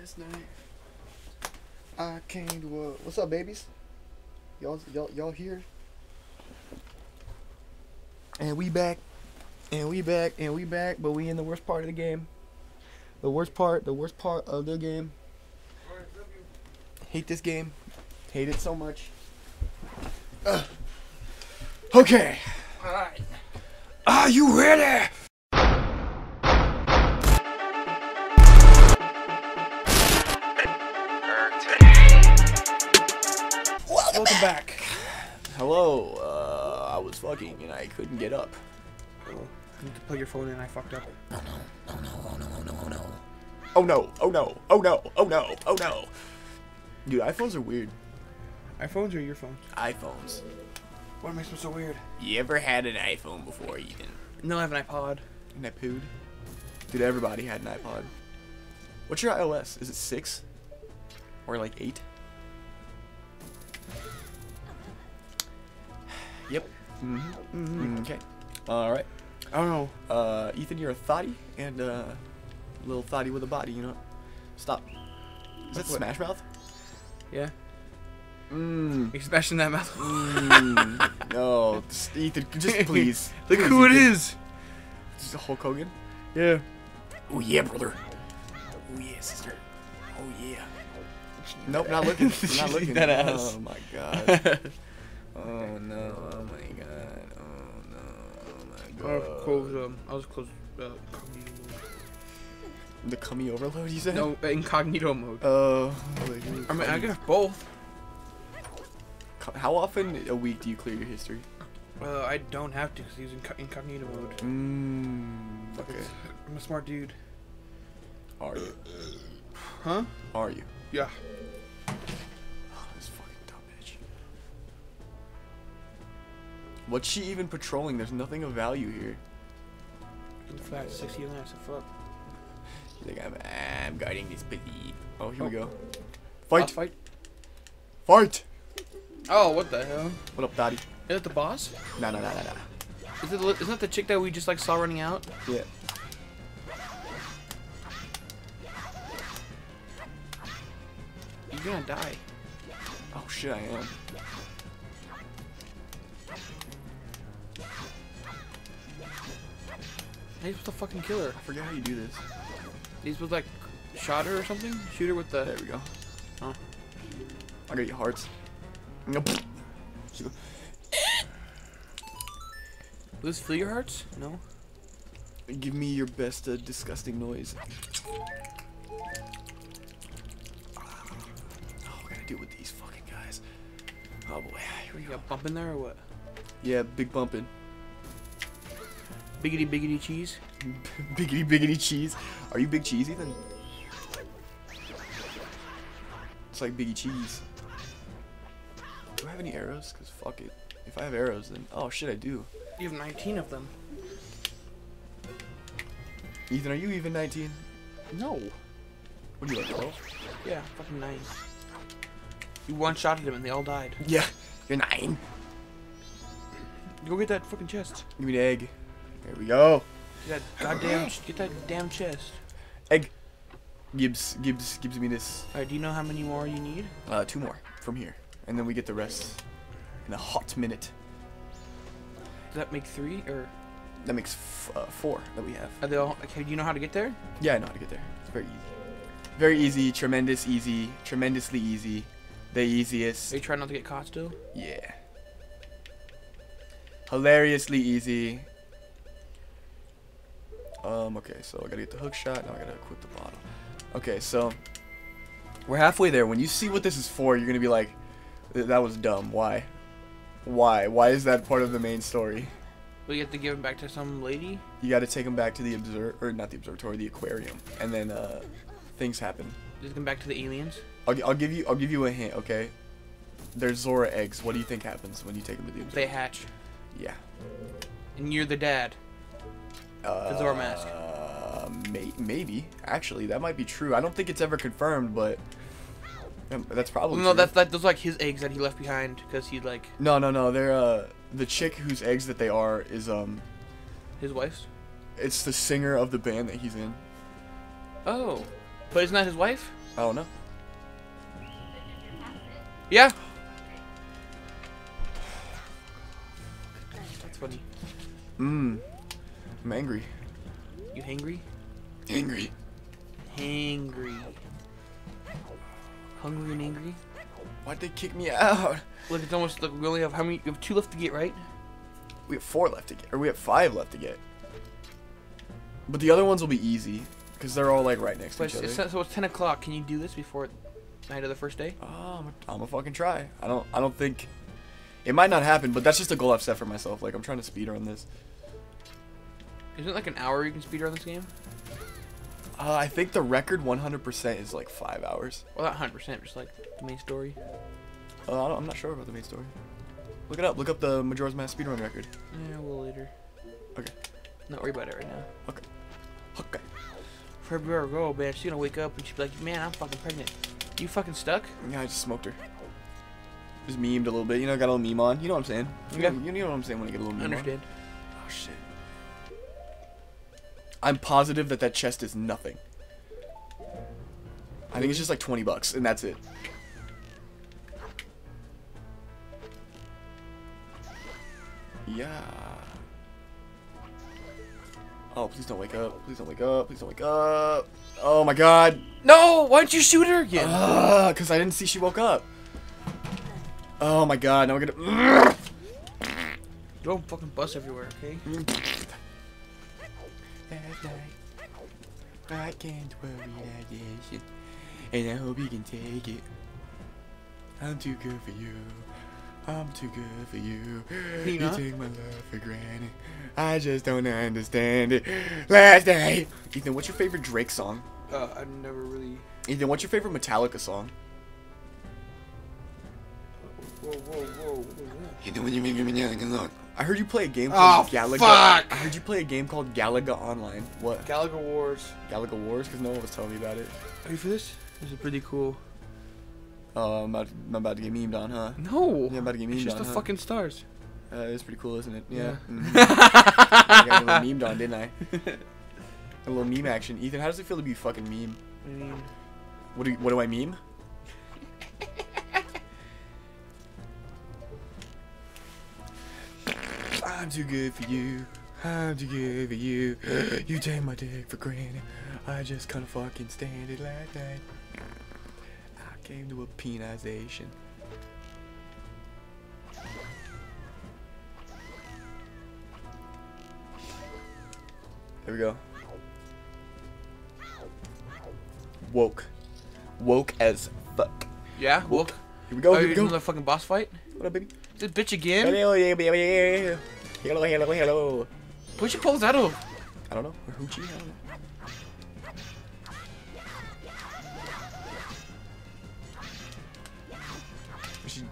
last night. I came to a... What's up, babies? Y'all here? And we back. And we back. And we back. But we in the worst part of the game. The worst part of the game. Hate this game. Hate it so much. Ugh. Okay. Alright. Are you ready? Welcome back. Hello. I was fucking and I couldn't get up. Oh, I need to plug your phone in. I fucked up. Oh no! Oh no! Oh no! Oh no! Oh no! Oh no! Oh no! Oh no! Oh no! Oh no! Dude, iPhones are weird. iPhones or your phones? iPhones. What makes them so weird? You ever had an iPhone before, Ethan? No, I have an iPod. An iPod? Dude, everybody had an iPod. What's your iOS? Is it 6? Or like 8? Yep. Mm-hmm. Mm-hmm. Okay. All right. I don't know. Ethan, you're a thotty and a little thotty with a body, you know? Stop. Is that Smash Mouth? Yeah. Mmm. You're smashing that mouth. Mmm. No. Just, Ethan, just please. Look who it is. Is this a Hulk Hogan? Yeah. Oh, yeah, brother. Oh, yeah, sister. Oh, yeah. Nope, not looking. Not looking. That ass. Oh, my God. Oh no! Oh my God! Oh no! Oh my God! I was close, incognito mode. The cummy overload, you said? No, incognito mode. Oh. I mean, I guess both. How often a week do you clear your history? I don't have to because he's in incognito mode. Mmm. Okay. I'm a smart dude. Are you? Huh? Are you? Yeah. What's she even patrolling? There's nothing of value here. In fact, 60 laps of fuck. She's like, I'm guarding this piggy. Oh, here we go. Fight! Fight! Fight! Oh, what the hell? What up, daddy? Is it the boss? No, no, no, no, no. Isn't that the chick that we just like saw running out? Yeah. You're gonna die. Oh shit, I am. He's supposed to fucking kill her. I forget how you do this. He's supposed to like shot her or something? Shoot her with the... There we go. Huh. I got your hearts. Nope. Will this feel your hearts? No. Give me your best disgusting noise. Oh, I gotta deal with these fucking guys. Oh boy. Here we go. You got bump in there or what? Yeah, big bumping. Biggity biggity cheese. Biggity biggity cheese. Are you big cheesy then? It's like Biggie Cheese. Do I have any arrows? Cause fuck it. If I have arrows then... Oh shit, I do. You have 19 of them. Ethan, are you even 19? No. What are you like, 12? Yeah, fucking 9. You one-shotted them and they all died. Yeah, you're 9. Go get that fucking chest. Give me the egg. Here we go. Get that goddamn, get that damn chest. Egg. Gibbs me this. Alright, do you know how many more you need? 2 more from here. And then we get the rest in a hot minute. Does that make 3 or? That makes 4 that we have. Are they all, okay, do you know how to get there? Yeah, I know how to get there. It's very easy. Very easy, tremendous easy, tremendously easy. The easiest. Are you trying not to get caught still? Yeah. Hilariously easy. Okay, so I gotta get the hook shot. Now I gotta equip the bottle. Okay, so we're halfway there. When you see what this is for, you're gonna be like, that was dumb. Why? Why? Why is that part of the main story? We have to give him back to some lady? You gotta take him back to the aquarium. And then, things happen. Just come back to the aliens? I'll give you a hint, okay? They're Zora eggs. What do you think happens when you take them to the observatory? They hatch. Yeah. And you're the dad. The Zora Mask. Maybe. Actually, that might be true. I don't think it's ever confirmed, but that's probably true. No, those are like his eggs that he left behind because he like... No. They're, the chick whose eggs that they are is, his wife's? It's the singer of the band that he's in. Oh. But isn't that his wife? I don't know. Yeah. That's funny. I'm angry. You hangry? Angry. Hangry. Hungry and angry? Why'd they kick me out? Look, it's almost like we only have how many? We have 2 left to get, right? We have 4 left to get, or we have 5 left to get. But the other ones will be easy, because they're all like right next to each other. So it's 10 o'clock. Can you do this before night of the first day? Oh, I'm gonna fucking try. I don't think it might not happen, but that's just a goal I've set for myself. Like I'm trying to speedrun this. Isn't it like an hour you can speedrun this game? I think the record 100% is like 5 hours. Well, not 100%, just like the main story. I'm not sure about the main story. Look it up. Look up the Majora's Mask speedrun record. Yeah, a little later. Okay. Not worry about it right now. Okay. Okay. For every hour ago, man, she's gonna wake up and she'll be like, man, I'm fucking pregnant. You fucking stuck? Yeah, I just smoked her. Just memed a little bit. You know, got a little meme on. You know what I'm saying? Okay. You know what I'm saying when you get a little meme on. I understand. Oh, shit. I'm positive that that chest is nothing. I think it's just like 20 bucks, and that's it. Yeah. Oh, please don't wake up. Please don't wake up. Please don't wake up. Oh my god. No! Why didn't you shoot her again? Because I didn't see she woke up. Oh my god. Now we're gonna... Don't fucking bust everywhere, okay? Last night, I can't worry again, and I hope you can take it. I'm too good for you. I'm too good for you. You take my love for granted. I just don't understand it. Last night. Ethan, what's your favorite Drake song? I've never really. Ethan, what's your favorite Metallica song? Whoa, whoa, whoa! Ethan, what do you mean Metallica song? I heard you play a game called Galaga. Fuck. I heard you play a game called Galaga Online. What? Galaga Wars. Galaga Wars, because no one was telling me about it. Are you for this? This is pretty cool. Oh, I'm about to get memed on, huh? No. Yeah, I'm about to get memed on. It's just on, the fucking stars. It's pretty cool, isn't it? Yeah. Mm-hmm. I got a little memed on, didn't I? A little meme action. Ethan, how does it feel to be fucking meme? Meme. What do I meme? I'm too good for you. I'm too good for you. You take my dick for granted. I just can't fucking stand it like that. I came to a penization. There we go. Woke. Woke as fuck. Yeah, woke. Here we go. Here we go. Another fucking boss fight. What up, baby? This bitch again? Hello, yeah, baby. Hello, hello, hello. Push your clothes out of him. I don't know. Or hoochie? I don't know.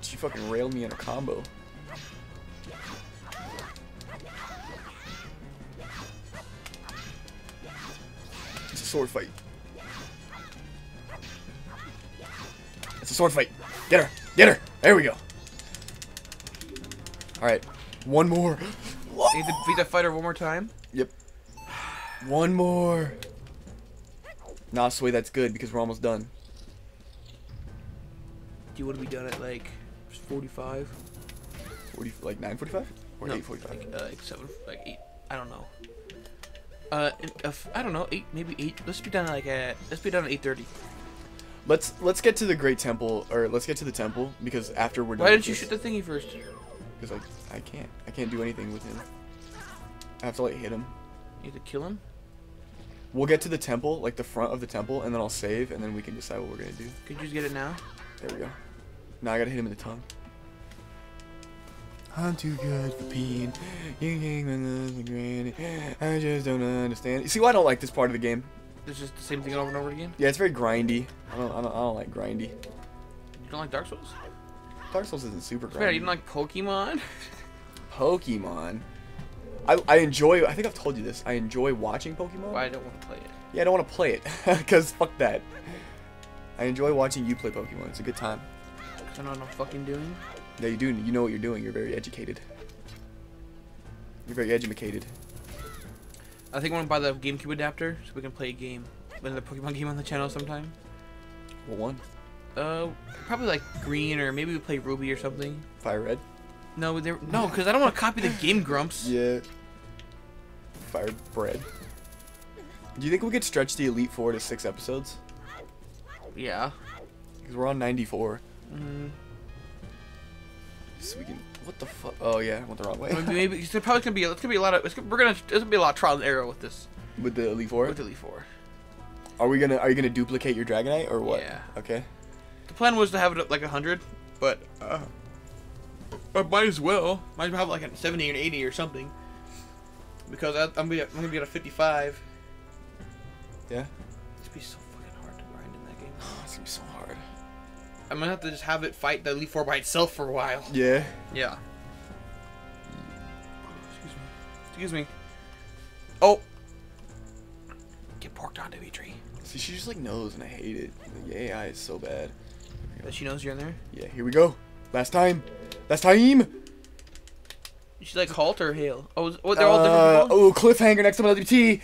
She fucking railed me in a combo. It's a sword fight. It's a sword fight. Get her. Get her. There we go. Alright. One more. You have to beat that fighter one more time? Yep. One more. Nah, Sway, that's good because we're almost done. Do you want to be done at like 45? 40, like 9:45? Or no, 8:45? Like 7, like 8. I don't know. I don't know. 8, maybe 8. Let's be done like at. Let's be done at 8:30. Let's get to the Great Temple, or let's get to the temple because after we're done. Why didn't you shoot the thingy first? Because I can't do anything with him. I have to like hit him. You have to kill him? We'll get to the temple, like the front of the temple, and then I'll save, and then we can decide what we're gonna do. Could you just get it now? There we go. Now I gotta hit him in the tongue. I'm too good for peeing. You take my love for granted. I just don't understand. You see why I don't like this part of the game? It's just the same thing over and over again? Yeah, it's very grindy. I don't like grindy. You don't like Dark Souls? Dark Souls isn't super great. Fair, you don't like Pokemon? Pokemon? I enjoy, I think I've told you this, I enjoy watching Pokemon. Well, I don't want to play it. Yeah, I don't want to play it, because fuck that. I enjoy watching you play Pokemon, it's a good time. Because I know what I'm fucking doing? Yeah, you do, you know what you're doing, you're very educated. You're very edumacated. I think I want to buy the GameCube adapter, so we can play a game. Another Pokemon game on the channel sometime. What one? Probably like green, or maybe we play Ruby or something. Fire red? No, no, because I don't want to copy the game, Grumps. Yeah. Fire bread. Do you think we could stretch the Elite Four to 6 episodes? Yeah. Because we're on 94. Mm-hmm. So we can. What the fuck? Oh yeah, I went the wrong way. Maybe it's probably gonna be. It's gonna be a lot of. There's gonna be a lot of trial and error with this. With the Elite Four. With the Elite Four. Are you gonna duplicate your Dragonite or what? Yeah. Okay. The plan was to have it at like 100, but I might as well. Might have like a 70 or 80 or something. Because I'm gonna be at a 55. Yeah. It's gonna be so fucking hard to grind in that game. Oh, it's gonna be so hard. I'm gonna have to just have it fight the Elite Four by itself for a while. Yeah. Yeah. Excuse me. Excuse me. Oh. Get porked on, Dimitri. See, she just like knows, and I hate it. The AI is so bad. That she knows you're in there. Yeah. Here we go. Last time. Last time. You should like halt or hail. Oh, they're all different. Oh, cliffhanger next time on LWT.